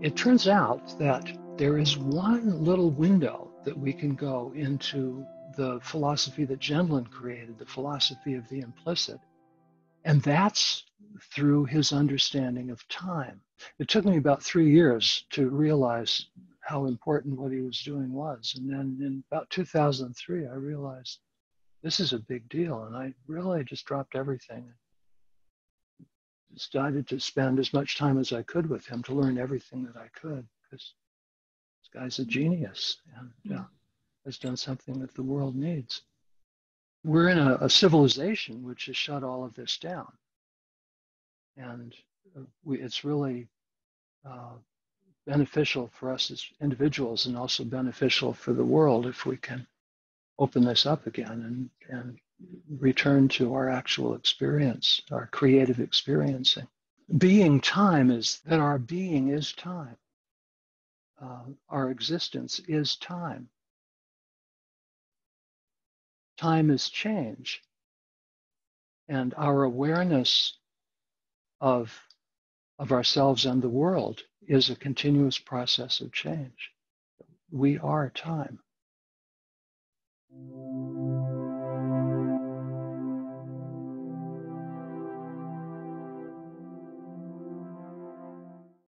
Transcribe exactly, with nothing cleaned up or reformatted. It turns out that there is one little window that we can go into the philosophy that Gendlin created, the philosophy of the implicit, and that's through his understanding of time. It took me about three years to realize how important what he was doing was, and then in about two thousand three, I realized this is a big deal, and I really just dropped everything. Started to spend as much time as I could with him to learn everything that I could, because this guy's a genius and uh, has done something that the world needs. We're in a, a civilization which has shut all of this down. And we, it's really uh, beneficial for us as individuals and also beneficial for the world if we can open this up again and, and return to our actual experience, our creative experiencing. Being time is that our being is time. Uh, our existence is time. Time is change. And our awareness of, of ourselves and the world is a continuous process of change. We are time.